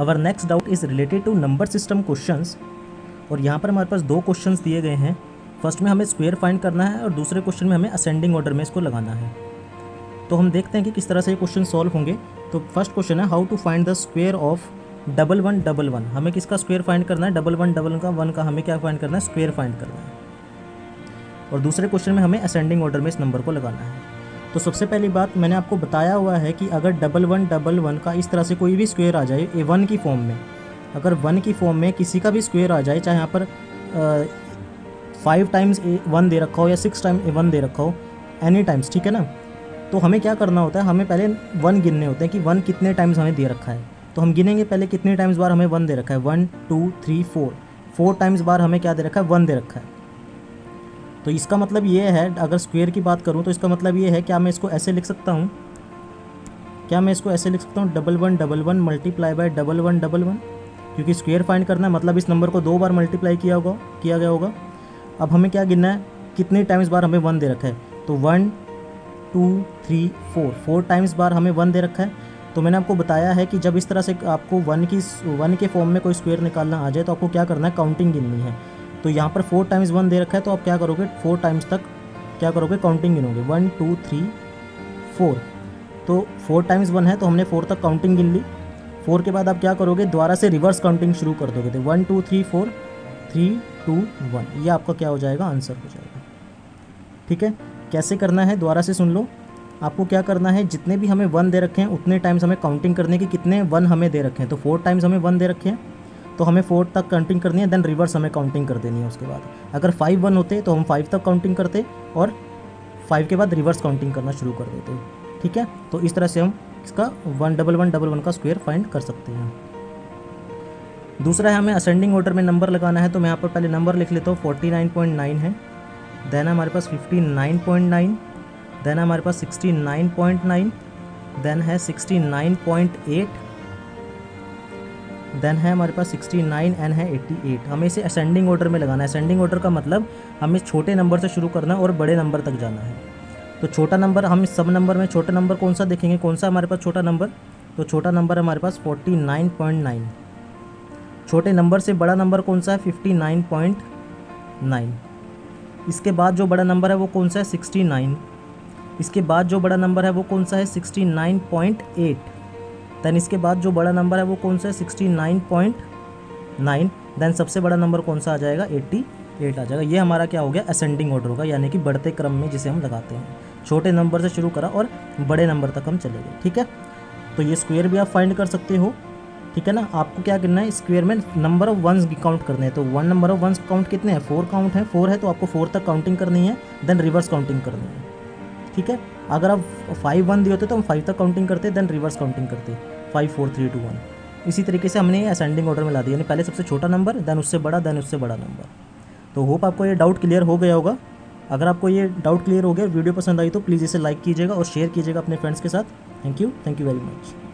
Our next doubt is related to number system questions. और यहाँ पर हमारे पास दो क्वेश्चंस दिए गए हैं। फर्स्ट में हमें स्क्वायर फाइंड करना है और दूसरे क्वेश्चन में हमें असेंडिंग ऑर्डर में इसको लगाना है। तो हम देखते हैं कि किस तरह से ये क्वेश्चन सॉल्व होंगे। तो फर्स्ट क्वेश्चन है how to find the square of 11 11। हमें किसका स्क्वायर फाइंड करना है? 11 11 का हमें क्या फाइंड करना है? स्क्वायर फाइंड करना है। और दूसरे क्वेश्चन में हमें असेंडिंग ऑर्डर में इस नंबर को लगाना है। तो सबसे पहली बात मैंने आपको बताया हुआ है कि अगर 11 11 का इस तरह से कोई भी स्क्वायर आ जाए a1 की फॉर्म में, अगर 1 की फॉर्म में किसी का भी स्क्वायर आ जाए, चाहे यहाँ पर 5 टाइम्स a1 दे रखा हो या 6 टाइम a1 दे रखा हो, एनी टाइम्स, ठीक है ना। तो हमें क्या करना होता है, हमें पहले 1 गिनने होते हैं कि 1 कितने टाइम्स हमें दे रखा है। तो हम गिनेंगे पहले कितने टाइम्स बार हमें 1 दे रखा है। 1 2 3 4 टाइम्स बार हमें क्या दे रखा है? 1 दे रखा है। तो इसका मतलब ये है, अगर स्क्वायर की बात करूं तो इसका मतलब ये है, क्या मैं इसको ऐसे लिख सकता हूं 11 11 मल्टीप्लाई बाय 11 11, क्योंकि स्क्वायर फाइंड करना है, मतलब इस नंबर को 2 बार मल्टीप्लाई किया गया होगा। अब हमें क्या गिनना है, कितने टाइम्स बार हमें 1 दे रखा है। तो 1 2 3 4 टाइम्स बार हमें 1 दे रखा है। तो मैंने आपको बताया है कि जब इस तरह से आपको 1 के फॉर्म में कोई स्क्वायर निकालना आ जाए तो आपको क्या करना है, काउंटिंग गिननी है। तो यहाँ पर 4 टाइम्स 1 दे रखा है, तो आप क्या करोगे, 4 टाइम्स तक क्या करोगे, काउंटिंग गिनोगे। 1 2 3 4, तो 4 टाइम्स 1 है, तो हमने 4 तक काउंटिंग गिन ली। 4 के बाद आप क्या करोगे, दोबारा से रिवर्स काउंटिंग शुरू कर दोगे। तो 1 2 3 4 3 2 1, ये आपका क्या हो जाएगा, आंसर हो जाएगा। ठीक है, कैसे करना है दोबारा से सुन लो। आपको क्या करना है, जितने भी हमें 1 दे रखे हैं उतने टाइम्स हमें काउंटिंग करने की, कितने 1 हमें दे रखे हैं। तो 4 टाइम्स हमें 1 दे रखे हैं, तो हमें 4 तक काउंटिंग करनी है, देन रिवर्स हमें काउंटिंग कर देनी है। उसके बाद अगर 5 1 होते तो हम 5 तक काउंटिंग करते और 5 के बाद रिवर्स काउंटिंग करना शुरू कर देते, ठीक है। तो इस तरह से हम इसका 11 11 11 का स्क्वायर फाइंड कर सकते हैं। दूसरा है हमें असेंडिंग ऑर्डर में नंबर लगाना है। तो मैं यहाँ पर पहले नंबर लिख लेता हूँ, 49.9 है, देन हमारे पास 59.9, देन हमारे पास 69.9, देन है 69.8, देन है हमारे पास 69 एंड है 88। हमें इसे असेंडिंग ऑर्डर में लगाना है। असेंडिंग ऑर्डर का मतलब हमें छोटे नंबर से शुरू करना और बड़े नंबर तक जाना है। तो छोटा नंबर, हम सब नंबर में छोटा नंबर कौन सा देखेंगे, कौन सा हमारे पास छोटा नंबर, तो छोटा नंबर हमारे पास 49.9। छोटे नंबर से बड़ा नंबर कौन सा है, 59.9। इसके बाद जो बड़ा नंबर है वो कौन सा है, 69। इसके बाद जो बड़ा नंबर है वो कौन सा है, 69.8। देन इसके बाद जो बड़ा नंबर है वो कौन सा है, 69.9। देन सबसे बड़ा नंबर कौन सा आ जाएगा, 88 आ जाएगा। ये हमारा क्या हो गया, असेंडिंग ऑर्डर होगा, यानी कि बढ़ते क्रम में जिसे हम लगाते हैं। छोटे नंबर से शुरू करा और बड़े नंबर तक हम चले गए, ठीक है। तो ये स्क्वायर भी आप फाइंड कर सकते हो, ठीक है ना। आपको क्या करना है, स्क्वायर में नंबर ऑफ वंस काउंट करने हैं। तो 1 नंबर ऑफ वंस काउंट कितने हैं, 4 काउंट है। 4 है तो आपको 4 तक काउंटिंग करनी है, देन रिवर्स काउंटिंग करनी है, ठीक है। अगर आप 5 1 दिए होते तो हम 5 तक काउंटिंग करते, देन रिवर्स काउंटिंग करते, 5 4 3 2 1। इसी तरीके से हमने असेंडिंग ऑर्डर में ला दिया, यानी पहले सबसे छोटा नंबर, देन उससे बड़ा, देन उससे बड़ा नंबर। तो होप आपको ये डाउट क्लियर हो गया होगा। अगर आपको ये डाउट क्लियर हो गया, वीडियो पसंद आई तो प्लीज़ इसे लाइक कीजिएगा और शेयर कीजिएगा अपने फ्रेंड्स के साथ। Thank you very much.